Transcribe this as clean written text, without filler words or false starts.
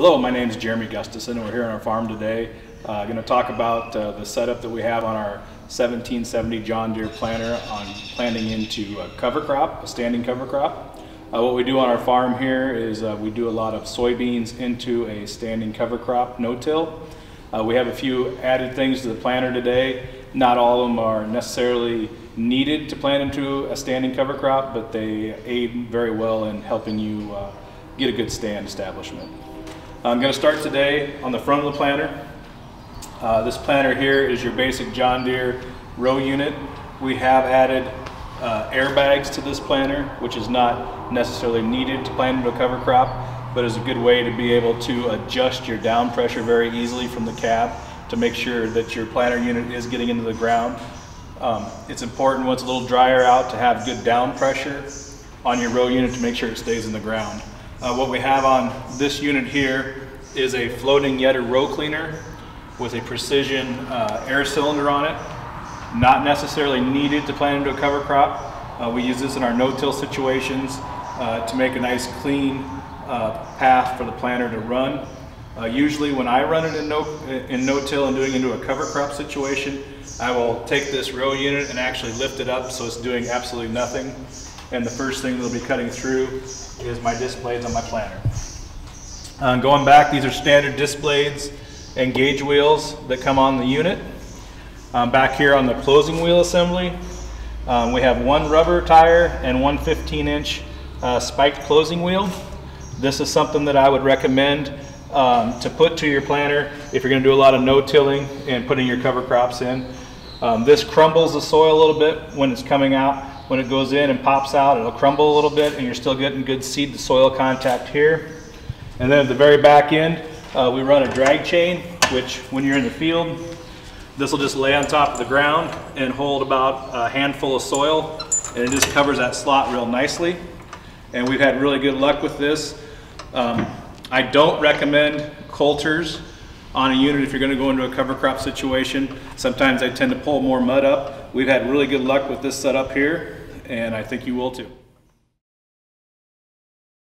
Hello, my name is Jeremy Gustafson, and we're here on our farm today. Going to talk about the setup that we have on our 1770 John Deere planter on planting into a cover crop, a standing cover crop. What we do on our farm here is we do a lot of soybeans into a standing cover crop, no-till. We have a few added things to the planter today. Not all of them are necessarily needed to plant into a standing cover crop, but they aid very well in helping you get a good stand establishment. I'm going to start today on the front of the planter. This planter here is your basic John Deere row unit. We have added airbags to this planter, which is not necessarily needed to plant into a cover crop, but is a good way to be able to adjust your down pressure very easily from the cab to make sure that your planter unit is getting into the ground. It's important when it's a little drier out to have good down pressure on your row unit to make sure it stays in the ground. What we have on this unit here is a floating Yetter row cleaner with a precision air cylinder on it. Not necessarily needed to plant into a cover crop. We use this in our no-till situations to make a nice clean path for the planter to run. Usually when I run it in no-till and doing into a cover crop situation, I will take this row unit and actually lift it up so it's doing absolutely nothing. And the first thing they'll be cutting through is my disc blades on my planter. Going back, these are standard disc blades and gauge wheels that come on the unit. Back here on the closing wheel assembly, we have one rubber tire and one 15-inch spiked closing wheel. This is something that I would recommend to put to your planter if you're going to do a lot of no-tilling and putting your cover crops in. This crumbles the soil a little bit when it's coming out. When it goes in and pops out, it'll crumble a little bit, and you're still getting good seed to soil contact here. And then at the very back end, we run a drag chain, which when you're in the field, this will just lay on top of the ground and hold about a handful of soil, and it just covers that slot real nicely. And we've had really good luck with this. I don't recommend coulters on a unit if you're going to go into a cover crop situation. Sometimes I tend to pull more mud up. We've had really good luck with this setup here, and I think you will too.